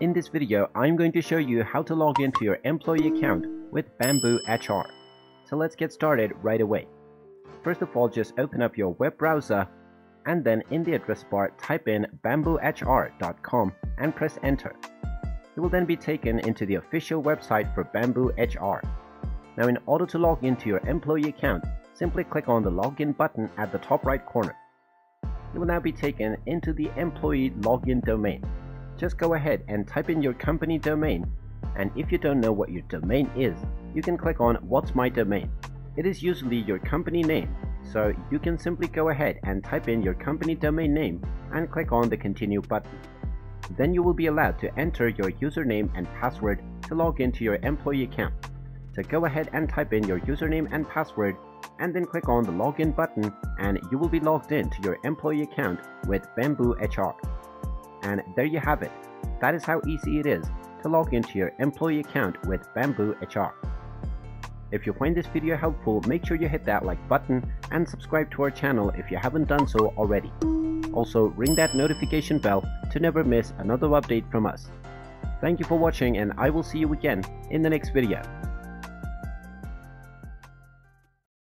In this video, I'm going to show you how to log into your employee account with BambooHR. So let's get started right away. First of all, just open up your web browser and then in the address bar type in BambooHR.com and press enter. You will then be taken into the official website for BambooHR. Now in order to log into your employee account, simply click on the login button at the top right corner. You will now be taken into the employee login domain. Just go ahead and type in your company domain, and if you don't know what your domain is, you can click on What's My Domain. It is usually your company name, so you can simply go ahead and type in your company domain name and click on the Continue button. Then you will be allowed to enter your username and password to log into your employee account. So go ahead and type in your username and password and then click on the Login button, and you will be logged in to your employee account with BambooHR. And there you have it. That is how easy it is to log into your employee account with BambooHR. If you find this video helpful, make sure you hit that like button and subscribe to our channel if you haven't done so already. Also, ring that notification bell to never miss another update from us. Thank you for watching, and I will see you again in the next video.